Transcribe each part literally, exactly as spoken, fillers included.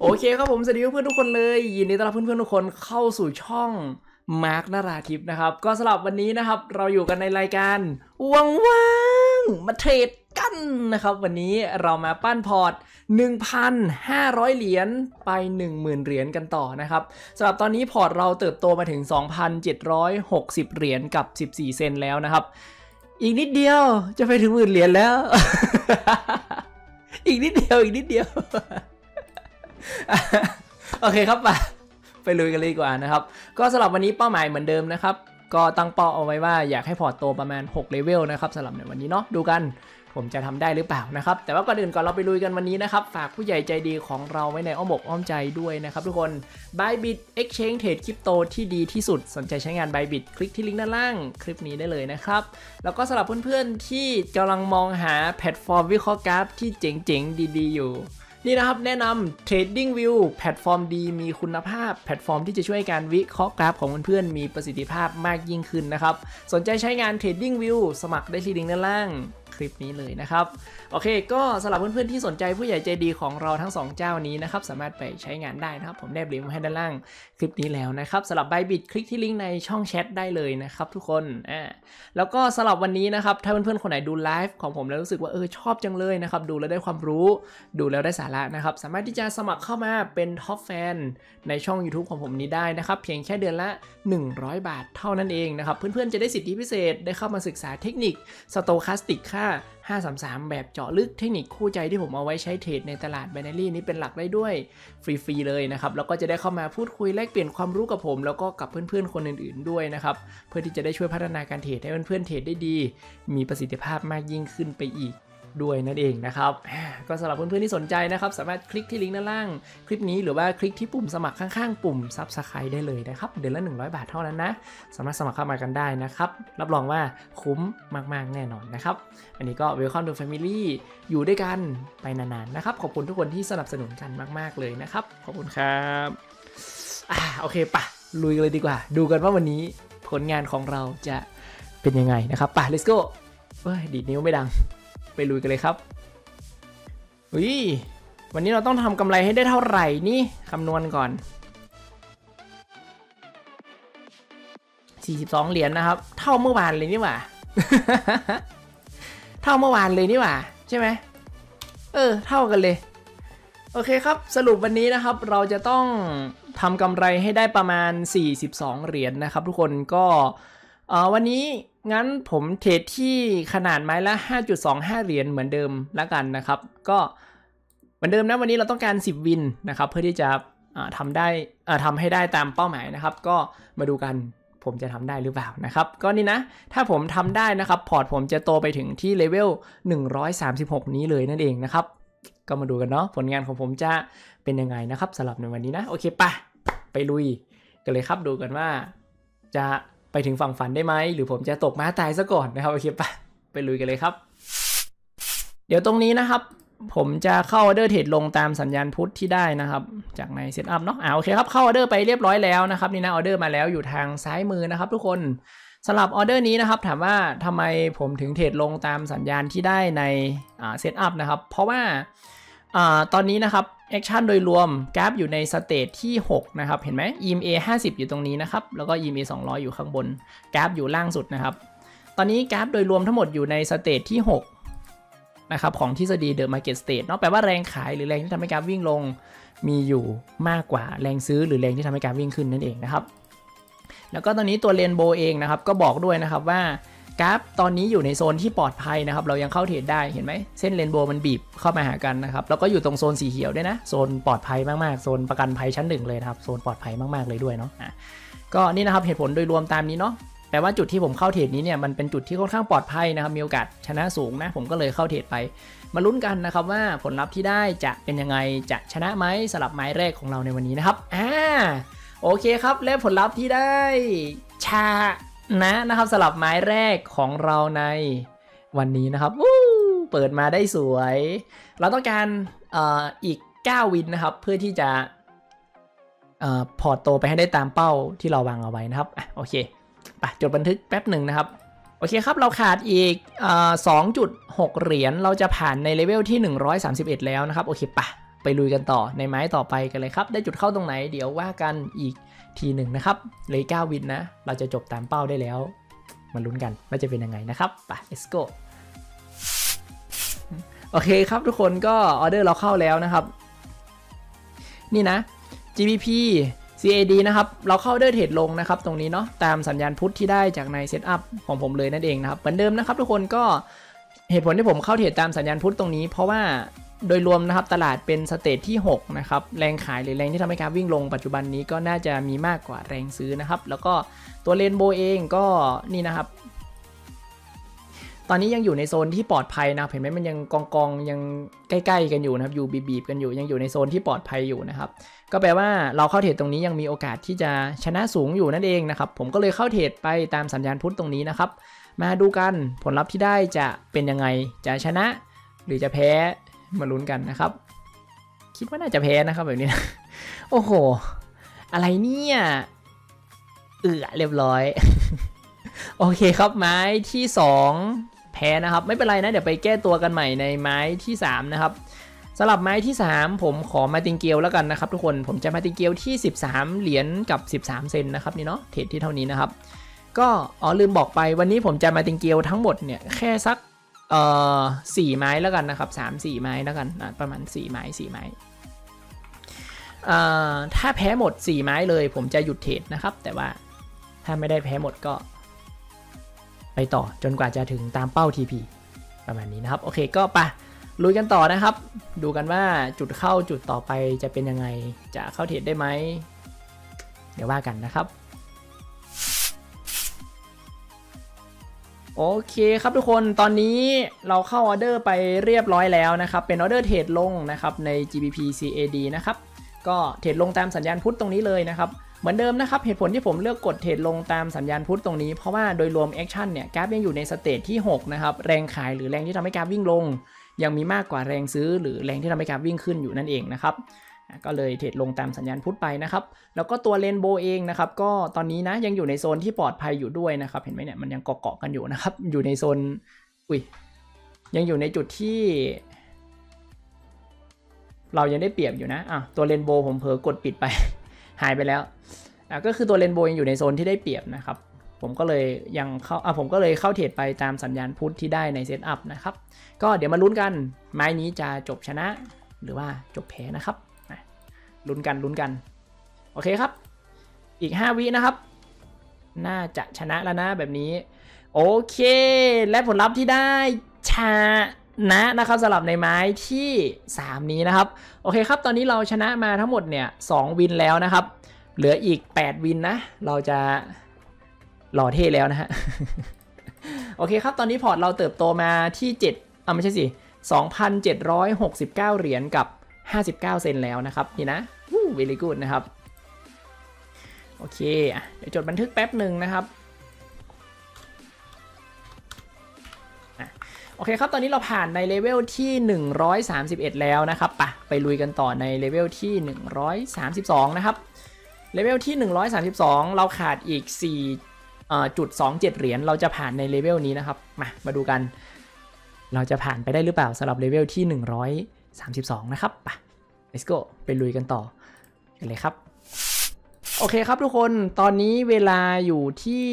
โอเคครับผมสวัสดีเพื่อนทุกคนเลยยินดีต้อนรับเพื่อนๆทุกคนเข้าสู่ช่องมาร์คนราทิพย์นะครับก็สำหรับวันนี้นะครับเราอยู่กันในรายการว่างๆมาเทรดกันนะครับวันนี้เรามาปั้นพอร์ต หนึ่งพันห้าร้อย เหรียญไป หนึ่งหมื่น เหรียญกันต่อนะครับสำหรับตอนนี้พอร์ตเราเติบโตมาถึง สองพันเจ็ดร้อยหกสิบ เหรียญกับ สิบสี่ เซนต์แล้วนะครับอีกนิดเดียวจะไปถึงหมื่นเหรียญแล้ว อีกนิดเดียวอีกนิดเดียว โอเคครับมาไปลุยกันเลยดีกว่านะครับก็สำหรับวันนี้เป้าหมายเหมือนเดิมนะครับก็ตั้งเป้าเอาไว้ว่าอยากให้พอร์ตโตประมาณหกเลเวลนะครับสำหรับในวันนี้เนาะดูกันผมจะทำได้หรือเปล่านะครับแต่ว่าก่อนอื่นก่อนเราไปลุยกันวันนี้นะครับฝากผู้ใหญ่ใจดีของเราไว้ในอ้อมอกอ้อมใจด้วยนะครับทุกคน Bybit Exchange Trade Crypto ที่ดีที่สุดสนใจใช้งาน Bybit คลิกที่ลิงก์ด้านล่างคลิปนี้ได้เลยนะครับแล้วก็สำหรับเพื่อนๆที่กำลังมองหาแพลตฟอร์มวิเคราะห์กราฟที่เจ๋งๆดีๆอยู่นี่นะครับแนะนำ TradingView แพลตฟอร์มดีมีคุณภาพแพลตฟอร์มที่จะช่วยการวิเคราะห์กราฟของเพื่อนๆมีประสิทธิภาพมากยิ่งขึ้นนะครับสนใจใช้งาน TradingView สมัครได้ที่ลิงก์ด้านล่างคลิปนี้เลยนะครับโอเคก็สำหรับเพื่อนๆที่สนใจผู้ใหญ่ใจดีของเราทั้งสองเจ้านี้นะครับสามารถไปใช้งานได้นะครับผมแนบลิงก์ไว้ให้ด้านล่างคลิปนี้แล้วนะครับสำหรับ Bybit คลิกที่ลิงก์ในช่องแชทได้เลยนะครับทุกคนอ่าแล้วก็สำหรับวันนี้นะครับถ้าเพื่อนๆคนไหนดูไลฟ์ของผมแล้วรู้สึกว่าเออชอบจังเลยนะครับดูแล้วได้ความรู้ดูแล้วได้สาระนะครับสามารถที่จะสมัครเข้ามาเป็นท็อปแฟนในช่อง YouTube ของผมนี้ได้นะครับเพียงแค่เดือนละหนึ่งร้อยบาทเท่านั้นเองนะครับเพื่อนๆจะได้สิทธิพิเศษได้เข้ามาศึกษาเทคนิคสโตแคสติกค่าห้าสามสามแบบเจาะลึกเทคนิคคู่ใจที่ผมเอาไว้ใช้เทรดในตลาด Binary นี้เป็นหลักได้ด้วยฟรีๆเลยนะครับแล้วก็จะได้เข้ามาพูดคุยแลกเปลี่ยนความรู้กับผมแล้วก็กับเพื่อนๆคนอื่นๆด้วยนะครับเพื่อที่จะได้ช่วยพัฒนาการเทรดให้เพื่อนๆเทรดได้ดีมีประสิทธิภาพมากยิ่งขึ้นไปอีกด้วยนั่นเองนะครับก็สำหรับเพื่อนๆที่สนใจนะครับสามารถคลิกที่ลิงก์ด้านล่างคลิปนี้หรือว่าคลิกที่ปุ่มสมัครข้างๆปุ่ม Subscribe ได้เลยนะครับเดือนละหนึ่งร้อยบาทเท่านั้นนะสามารถสมัครเข้ามากันได้นะครับรับรองว่าคุ้มมากๆแน่นอนนะครับอันนี้ก็ Welcome to Family อยู่ด้วยกันไปนานๆนะครับขอบคุณทุกคนที่สนับสนุนกันมากๆเลยนะครับขอบคุณครับอ่าโอเคปะลุยกันเลยดีกว่าดูกันว่าวันนี้ผลงานของเราจะเป็นยังไงนะครับปะ Let's go เฮ้ยดีดนิ้วไม่ดังไปลุยกันเลยครับอุ้ยวันนี้เราต้องทำกำไรให้ได้เท่าไหร่นี่คำนวณก่อนสี่สิบสองเหรียญ น, นะครับเท่าเมื่อวานเลยนี่หว่า เท่าเมื่อวานเลยนี่หว่าใช่ไหมเออเท่ากันเลยโอเคครับสรุปวันนี้นะครับเราจะต้องทำกำไรให้ได้ประมาณสี่สิบสองเหรียญ น, นะครับทุกคนก็วันนี้งั้นผมเทรดที่ขนาดไม้ละ ห้าจุดสองห้า เหรียญเหมือนเดิมละกันนะครับก็เหมือนเดิมนะวันนี้เราต้องการสิบวินนะครับเพื่อที่จะทำได้ทำให้ได้ตามเป้าหมายนะครับก็มาดูกันผมจะทำได้หรือเปล่านะครับก็นี่นะถ้าผมทำได้นะครับพอร์ตผมจะโตไปถึงที่เลเวลหนึ่งร้อยสามสิบหกนี้เลยนั่นเองนะครับก็มาดูกันเนาะผลงานของผมจะเป็นยังไงนะครับสำหรับในวันนี้นะโอเคปะไปลุยกันเลยครับดูกันว่าจะไปถึงฝั่งฝันได้ไหมหรือผมจะตกม้าตายซะก่อนนะครับโอเคปะไปลุยกันเลยครับเดี๋ยวตรงนี้นะครับผมจะเข้าออเดอร์เทรดลงตามสัญญาณพุทธที่ได้นะครับจากในเซตอัพเนาะอ่าโอเคครับเข้าออเดอร์ไปเรียบร้อยแล้วนะครับนี่นะออเดอร์มาแล้วอยู่ทางซ้ายมือนะครับทุกคนสำหรับออเดอร์นี้นะครับถามว่าทำไมผมถึงเทรดลงตามสัญญาณที่ได้ในอ่าเซตอัพนะครับเพราะว่าอ่าตอนนี้นะครับแอคชั่นโดยรวมกราฟอยู่ในสเตจที่หกนะครับเห็นไหม อี เอ็ม เอ ห้าสิบอยู่ตรงนี้นะครับแล้วก็ อี เอ็ม เอ สองร้อยอยู่ข้างบนกราฟอยู่ล่างสุดนะครับตอนนี้กราฟโดยรวมทั้งหมดอยู่ในสเตจที่หกนะครับของทฤษฎี The Market State เนาะแปลว่าแรงขายหรือแรงที่ทำให้กราฟวิ่งลงมีอยู่มากกว่าแรงซื้อหรือแรงที่ทำให้กราฟวิ่งขึ้นนั่นเองนะครับแล้วก็ตอนนี้ตัวเรนโบว์เองนะครับก็บอกด้วยนะครับว่ากราฟตอนนี้อยู่ในโซนที่ปลอดภัยนะครับเรายังเข้าเทรดได้เห็นไหมเส้นเรนโบว์มันบีบเข้ามาหากันนะครับแล้วก็อยู่ตรงโซนสีเขียวด้วยนะโซนปลอดภัยมากๆโซนประกันภัยชั้นหนึ่งเลยนะครับโซนปลอดภัยมากๆเลยด้วยเนาะอ่ะก็นี่นะครับเหตุผลโดยรวมตามนี้เนาะแปลว่าจุดที่ผมเข้าเทรดนี้เนี่ยมันเป็นจุดที่ค่อนข้างปลอดภัยนะครับมีโอกาสชนะสูงนะผมก็เลยเข้าเทรดไปมาลุ้นกันนะครับว่าผลลัพธ์ที่ได้จะเป็นยังไงจะชนะไหมสลับไม้แรกของเราในวันนี้นะครับอ่าโอเคครับและผลลัพธ์ที่ได้ชานะนะครับสลับไม้แรกของเราในวันนี้นะครับเปิดมาได้สวยเราต้องการ อ, อีกเก้าวินนะครับเพื่อที่จะพอร์ตโตไปให้ได้ตามเป้าที่เราวางเอาไว้นะครับอ่ะโอเคไปจดบันทึกแป๊บหนึ่งนะครับโอเคครับเราขาดอีก สองจุดหก เหรียญเราจะผ่านในเลเวลที่หนึ่งร้อยสามสิบเอ็ดแล้วนะครับโอเคปะ ไปลุยกันต่อในไม้ต่อไปกันเลยครับได้จุดเข้าตรงไหนเดี๋ยวว่ากันอีกทีหนึ่งนะครับเลยเก้าวินนะเราจะจบตามเป้าได้แล้วมาลุ้นกันว่าจะเป็นยังไงนะครับไป let's go โอเคครับทุกคนก็ออเดอร์เราเข้าแล้วนะครับนี่นะ จี บี พี ซี เอ ดี นะครับเราเข้าเดอร์เทรดลงนะครับตรงนี้เนาะตามสัญญาณพุทธที่ได้จากในเซตอัพของผมเลยนั่นเองนะครับเหมือนเดิมนะครับทุกคนก็เหตุผลที่ผมเข้าเทรดตามสัญญาณพุทธตรงนี้เพราะว่าโดยรวมนะครับตลาดเป็นสเตจที่หกนะครับแรงขายหรือแรงที่ทำให้กราฟวิ่งลงปัจจุบันนี้ก็น่าจะมีมากกว่าแรงซื้อนะครับแล้วก็ตัวเรนโบว์เองก็นี่นะครับตอนนี้ยังอยู่ในโซนที่ปลอดภัยนะเห็นไหมมันยังกองกองยังใกล้ๆกันอยู่นะครับอยู่บีบๆกันอยู่ยังอยู่ในโซนที่ปลอดภัยอยู่นะครับก็แปลว่าเราเข้าเทรดตรงนี้ยังมีโอกาสที่จะชนะสูงอยู่นั่นเองนะครับผมก็เลยเข้าเทรดไปตามสัญญาณพุทธตรงนี้นะครับมาดูกันผลลัพธ์ที่ได้จะเป็นยังไงจะชนะหรือจะแพ้มาลุ้นกันนะครับคิดว่าน่าจะแพ้นะครับแบบนี้นะโอ้โหอะไรเนี่ยเอือเรียบร้อย โอเคครับไม้ที่สองแพ้นะครับไม่เป็นไรนะเดี๋ยวไปแก้ตัวกันใหม่ในไม้ที่สามนะครับสำหรับไม้ที่สามผมขอมาติงเกลแล้วกันนะครับทุกคนผมจะมาติงเกลที่สิบสามเหรียญกับสิบสามเซนนะครับนี่เนาะเทรดที่เท่านี้นะครับก็อ๋อลืมบอกไปวันนี้ผมจะมาติงเกลทั้งหมดเนี่ยแค่สักเอ่อสี่ไม้แล้วกันนะครับสามสี่ไม้แล้วกันนะประมาณสี่ไม้สี่ไม้อ่าถ้าแพ้หมดสี่ไม้เลยผมจะหยุดเทรดนะครับแต่ว่าถ้าไม่ได้แพ้หมดก็ไปต่อจนกว่าจะถึงตามเป้า ที พี ประมาณนี้นะครับโอเคก็ไปลุยกันต่อนะครับดูกันว่าจุดเข้าจุดต่อไปจะเป็นยังไงจะเข้าเทรดได้ไหมเดี๋ยวว่ากันนะครับโอเคครับทุกคนตอนนี้เราเข้าออเดอร์ไปเรียบร้อยแล้วนะครับเป็นออเดอร์เทรดลงนะครับใน จี บี พี ซี เอ ดี นะครับก็เทรดลงตามสัญญาณพุทธตรงนี้เลยนะครับเหมือนเดิมนะครับเหตุผลที่ผมเลือกกดเทรดลงตามสัญญาณพุทธตรงนี้เพราะว่าโดยรวมแอคชั่นเนี่ยกราฟยังอยู่ในสเตจที่หกนะครับแรงขายหรือแรงที่ทำให้กราฟวิ่งลงยังมีมากกว่าแรงซื้อหรือแรงที่ทำให้กราฟวิ่งขึ้นอยู่นั่นเองนะครับก็เลยเทรดลงตามสัญญาณพุทธไปนะครับแล้วก็ตัวเรนโบว์เองนะครับก็ตอนนี้นะยังอยู่ในโซนที่ปลอดภัยอยู่ด้วยนะครับเห็นไหมเนี่ยมันยังเกาะๆกันอยู่นะครับอยู่ในโซนอุ้ยยังอยู่ในจุดที่เรายังได้เปรียบอยู่นะอ่ะตัวเรนโบว์ผมเผลอกดปิดไป หายไปแล้วอ่ะก็คือตัวเรนโบว์ยังอยู่ในโซนที่ได้เปรียบนะครับผมก็เลยยังเข้าอ่ะผมก็เลยเข้าเทรดไปตามสัญญาณพุทธที่ได้ในเซตอัพนะครับก็เดี๋ยวมาลุ้นกันไม้นี้จะจบชนะหรือว่าจบแพ้นะครับลุ้นกันลุ้นกันโอเคครับอีกห้าวินะครับน่าจะชนะแล้วนะแบบนี้โอเคและผลลัพธ์ที่ได้ชนะนะครับสำหรับในไม้ที่สามนี้นะครับโอเคครับตอนนี้เราชนะมาทั้งหมดเนี่ยสองวินแล้วนะครับเหลืออีกแปดวินนะเราจะหล่อเท่แล้วนะฮะ โอเคครับตอนนี้พอร์ตเราเติบโตมาที่เจ็ดอ่ะไม่ใช่สิ สองพันเจ็ดร้อยหกสิบเก้า เหรียญกับห้าสิบเก้าเซนแล้วนะครับนี่นะวู้ very good นะครับโอเคเดี๋ยวจดบันทึกแป๊บหนึ่งนะครับโอเคครับตอนนี้เราผ่านในเลเวลที่หนึ่งร้อยสามสิบเอ็ดแล้วนะครับปะไปลุยกันต่อในเลเวลที่หนึ่งร้อยสามสิบสองนะครับเลเวลที่หนึ่งร้อยสามสิบสองเราขาดอีก สี่จุดสองเจ็ด เหรียญเราจะผ่านในเลเวลนี้นะครับมามาดูกันเราจะผ่านไปได้หรือเปล่าสำหรับเลเวลที่หนึ่งร้อยสามสิบสองนะครับไป let's go ไปลุยกันต่อกันเลยครับโอเคครับทุกคนตอนนี้เวลาอยู่ที่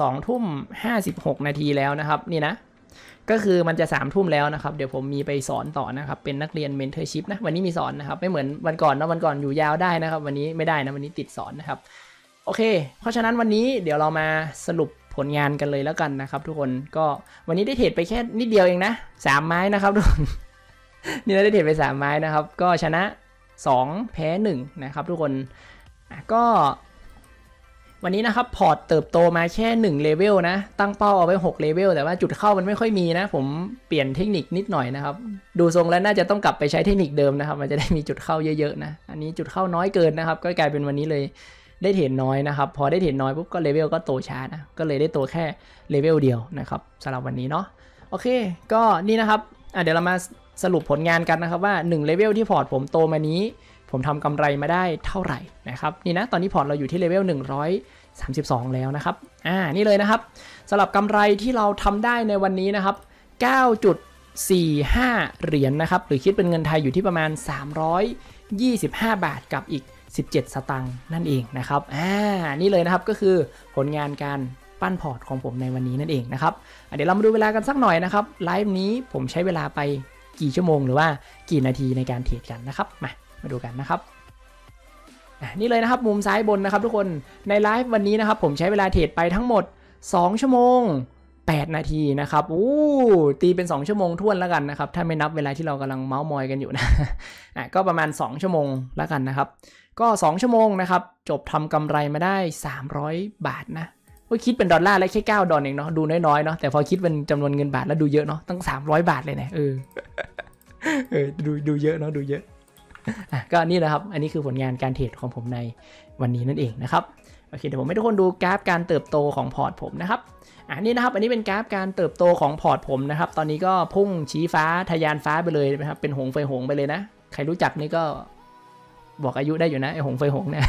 สองทุ่มห้าสิบหกนาทีแล้วนะครับนี่นะก็คือมันจะสามทุ่มแล้วนะครับเดี๋ยวผมมีไปสอนต่อนะครับเป็นนักเรียน mentorship นะวันนี้มีสอนนะครับไม่เหมือนวันก่อนนะวันก่อนอยู่ยาวได้นะครับวันนี้ไม่ได้นะวันนี้ติดสอนนะครับโอเคเพราะฉะนั้นวันนี้เดี๋ยวเรามาสรุปผลงานกันเลยแล้วกันนะครับทุกคนก็วันนี้ได้เทรดไปแค่นิดเดียวเองนะสามไม้นะครับทุกคนนี่เราได้เทรดไปสามไม้นะครับก็ชนะสองแพ้หนึ่งนะครับทุกคนก็วันนี้นะครับพอร์ตเติบโตมาแค่หนึ่งเลเวลนะตั้งเป้าเอาไว้หกเลเวลแต่ว่าจุดเข้ามันไม่ค่อยมีนะผมเปลี่ยนเทคนิคนิดหน่อยนะครับดูทรงแล้วน่าจะต้องกลับไปใช้เทคนิคเดิมนะครับมันจะได้มีจุดเข้าเยอะๆนะอันนี้จุดเข้าน้อยเกินนะครับก็กลายเป็นวันนี้เลยได้เห็นน้อยนะครับพอได้เห็นน้อยปุ๊บก็เลเวลก็โตช้านะก็เลยได้โตแค่เลเวลเดียวนะครับสำหรับวันนี้เนาะโอเคก็นี่นะครับเดี๋ยวเรามาสรุปผลงานกันนะครับว่าหนึ่งเลเวลที่พอร์ตผมโตมานี้ผมทำกำไรมาได้เท่าไหร่นะครับนี่นะตอนนี้พอร์ตเราอยู่ที่เลเวลหนึ่งร้อยสามสิบสองแล้วนะครับอ่านี่เลยนะครับสำหรับกำไรที่เราทำได้ในวันนี้นะครับ เก้าจุด สี่สิบห้า เหรียญ นะครับหรือคิดเป็นเงินไทยอยู่ที่ประมาณสามร้อยยี่สิบห้าบาทกับอีกสิบเจ็ดสตางค์นั่นเองนะครับอ่านี่เลยนะครับก็คือผลงานการปั้นพอร์ตของผมในวันนี้นั่นเองนะครับเดี๋ยวเรามาดูเวลากันสักหน่อยนะครับไลฟ์นี้ผมใช้เวลาไปกี่ชั่วโมงหรือว่ากี่นาทีในการเทรดกันนะครับมามาดูกันนะครับนี่เลยนะครับมุมซ้ายบนนะครับทุกคนในไลฟ์วันนี้นะครับผมใช้เวลาเทรดไปทั้งหมดสองชั่วโมงแปดนาทีนะครับอู้ตีเป็นสองชั่วโมงท่วนแล้วกันนะครับถ้าไม่นับเวลาที่เรากำลังเมาส์มอยกันอยู่นะอ่ะก็ประมาณสองชั่วโมงแล้วกันนะครับก็สองชั่วโมงนะครับจบทำกำไรมาได้สามร้อยบาทนะคิดเป็นดอลลาร์แล้วแค่เก้าดอลเองเนาะดูน้อยๆเนาะแต่พอคิดเป็นจำนวนเงินบาทแล้วดูเยอะเนาะตั้งสามร้อยบาทเลยเนี่ยเออเออดูดูเยอะเนาะดูเยอะอ่ะก็นี่นะครับอันนี้คือผลงานการเทรดของผมในวันนี้นั่นเองนะครับโอเคเดี๋ยวผมให้ทุกคนดูกราฟการเติบโตของพอร์ตผมนะครับอันนี้นะครับอันนี้เป็นกราฟการเติบโตของพอร์ตผมนะครับตอนนี้ก็พุ่งชี้ฟ้าทะยานฟ้าไปเลยนะครับเป็นหงไฟหงไปเลยนะใครรู้จักนี่ก็บอกอายุได้อยู่นะไอ้หงไฟหงเนี่ย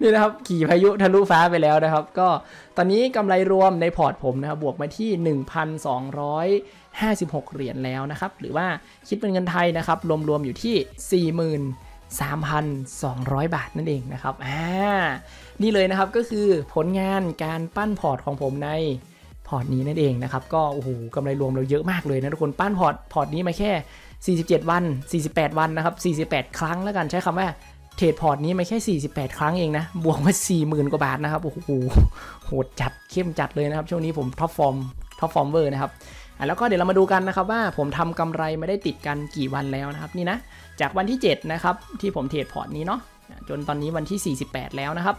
นี่นะครับขี่พายุทะลุฟ้าไปแล้วนะครับก็ตอนนี้กำไรรวมในพอร์ตผมนะครับบวกมาที่ หนึ่งพันสองร้อยห้าสิบหก เหรียญแล้วนะครับหรือว่าคิดเป็นเงินไทยนะครับรวมๆอยู่ที่ สี่หมื่นสามพันสองร้อย บาทนั่นเองนะครับอ่านี่เลยนะครับก็คือผลงานการปั้นพอร์ตของผมในพอร์ตนี้นั่นเองนะครับก็โอ้โหกำไรรวมเราเยอะมากเลยนะทุกคนปั้นพอร์ตพอร์ตนี้มาแค่สี่สิบเจ็ดวันสี่สิบแปดวันนะครับสี่สิบแปดครั้งแล้วกันใช้คำว่าเทรดพอร์ตนี้ไม่แค่สี่สิบแปดครั้งเองนะบวกมา สี่หมื่น กว่าบาทนะครับโอ้โหโหดจัดเข้มจัดเลยนะครับช่วงนี้ผมท็อปฟอร์มท็อปฟอร์มเวอร์นะครับอ่ะแล้วก็เดี๋ยวเรามาดูกันนะครับว่าผมทำกำไรไม่ได้ติดกันกี่วันแล้วนะครับนี่นะจากวันที่เจ็ดนะครับที่ผมเทรดพอร์ตนี้เนาะจนตอนนี้วันที่สี่สิบแปดแล้วนะครับ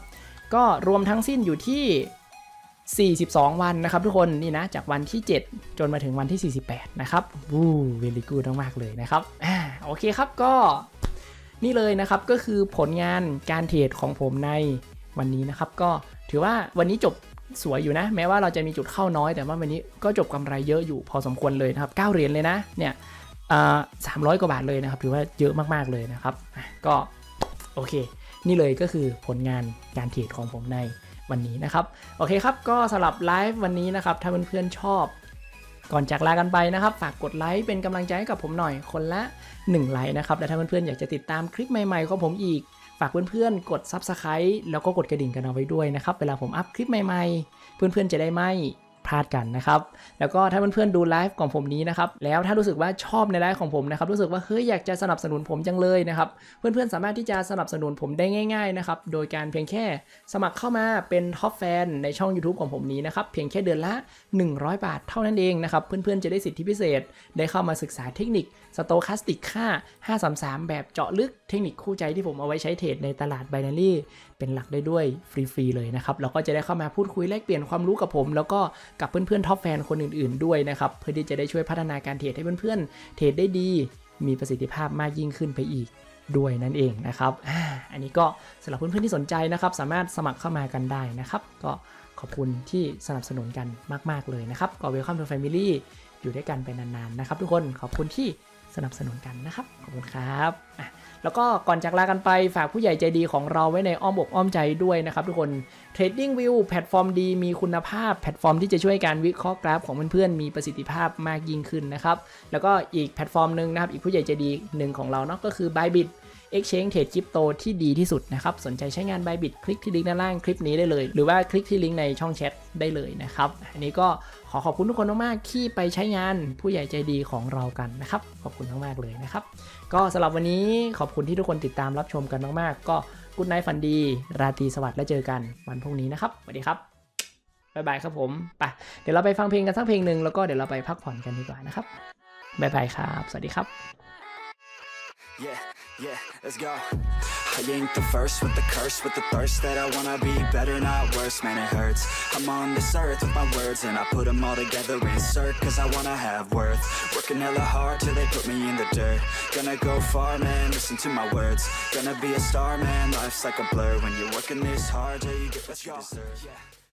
ก็รวมทั้งสิ้นอยู่ที่สี่สิบสองวันนะครับทุกคนนี่นะจากวันที่เจ็ดจนมาถึงวันที่สี่สิบแปดนะครับวู้เวลี่กู๊ดมากๆเลยนะครับอ่าโอเคครับก็นี่เลยนะครับก็คือผลงานการเทรดของผมในวันนี้นะครับก็ถือว่าวันนี้จบสวยอยู่นะแม้ว่าเราจะมีจุดเข้าน้อยแต่ว่าวันนี้ก็จบกำไรเยอะอยู่พอสมควรเลยนะครับเก้าเหรียญเลยนะเนี่ยสามร้อยกว่าบาทเลยนะครับถือว่าเยอะมากๆเลยนะครับก็โอเคนี่เลยก็คือผลงานการเทรดของผมในวันนี้นะครับโอเคครับก็สำหรับไลฟ์วันนี้นะครับถ้าเพื่อนๆชอบก่อนจากลากันไปนะครับฝากกดไลค์เป็นกำลังใจให้กับผมหน่อยคนละหนึ่งไลค์นะครับและถ้าเพื่อนๆอยากจะติดตามคลิปใหม่ๆของผมอีกฝากเพื่อนๆกด ซับสไครบ์ แล้วก็กดกระดิ่งกันเอาไว้ด้วยนะครับเวลาผมอัพคลิปใหม่ๆเพื่อนๆจะได้ไม่พลาดกันนะครับแล้วก็ถ้าเพื่อนๆดูไลฟ์ของผมนี้นะครับแล้วถ้ารู้สึกว่าชอบในไลฟ์ของผมนะครับรู้สึกว่าเฮ้ยอยากจะสนับสนุนผมจังเลยนะครับเพื่อนๆสามารถที่จะสนับสนุนผมได้ง่ายๆนะครับโดยการเพียงแค่สมัครเข้ามาเป็นท็อปแฟนในช่อง ยูทูบ ของผมนี้นะครับเพียงแค่เดือนละหนึ่งร้อยบาทเท่านั้นเองนะครับเพื่อนๆจะได้สิทธิพิเศษได้เข้ามาศึกษาเทคนิคสโตแคสติกค่าห้าสามสามแบบเจาะลึกเทคนิคคู่ใจที่ผมเอาไว้ใช้เทรดในตลาด ไบนารี่ เป็นหลักได้ด้วยฟรีๆเลยนะครับเราก็จะได้เข้ามาพูดคุยแลกเปลี่ยนความรู้กับผมแล้วก็กับเพื่อนๆท็อปแฟนคนอื่นๆด้วยนะครับเพื่อที่จะได้ช่วยพัฒนาการเทรดให้เพื่อนๆเทรดได้ดีมีประสิทธิภาพมากยิ่งขึ้นไปอีกด้วยนั่นเองนะครับอันนี้ก็สำหรับเพื่อนๆที่สนใจนะครับสามารถสมัครเข้ามากันได้นะครับก็ขอบคุณที่สนับสนุนกันมากๆเลยนะครับก็ Welcome to Family อยู่ด้วยกันไปนานๆนะครับทุกคนขอบคุณที่สนับสนุนกันนะครับขอบคุณครับแล้วก็ก่อนจากลากันไปฝากผู้ใหญ่ใจดีของเราไว้ในอ้อมอกอ้อมใจด้วยนะครับทุกคน เทรดดิ้งวิว แพลตฟอร์มดีมีคุณภาพแพลตฟอร์มที่จะช่วยการวิเคราะห์กราฟของเพื่อนๆมีประสิทธิภาพมากยิ่งขึ้นนะครับแล้วก็อีกแพลตฟอร์มหนึ่งนะครับอีกผู้ใหญ่ใจดีหนึ่งของเราเนาะก็คือ ไบบิท เอ็กซ์เชนจ์ เทรดคริปโตที่ดีที่สุดนะครับสนใจใช้งาน ไบบิท คลิกที่ลิงก์ด้านล่างคลิปนี้ได้เลยหรือว่าคลิกที่ลิงก์ในช่องแชทได้เลยนะครับอันนี้ก็ขอขอบคุณทุกคนมากๆที่ไปใช้งานผู้ใหญ่ใจดีของเรากันนะครับขอบคุณมากๆเลยนะครับก็สำหรับวันนี้ขอบคุณที่ทุกคนติดตามรับชมกันมากๆก็กู๊ดไนท์ฝันดีราตรีสวัสดิ์และเจอกันวันพรุ่งนี้นะครับสวัสดีครับบ๊ายบายครับผมไปเดี๋ยวเราไปฟังเพลงกันสักเพลงหนึ่งแล้วก็เดี๋ยวเราไปพักผ่อนกันดีกว่านะครับบ๊ายบายครับสวัสดีครับYeah, yeah, let's go. I ain't the first with the curse, with the thirst that I wanna be better, not worse, man it hurts. I'm on this earth with my words and I put them all together, insert, cause I wanna have worth. Working hella hard till they put me in the dirt. Gonna go far, man, listen to my words. Gonna be a star, man, life's like a blur. When you're working this hard till you get what you deserve.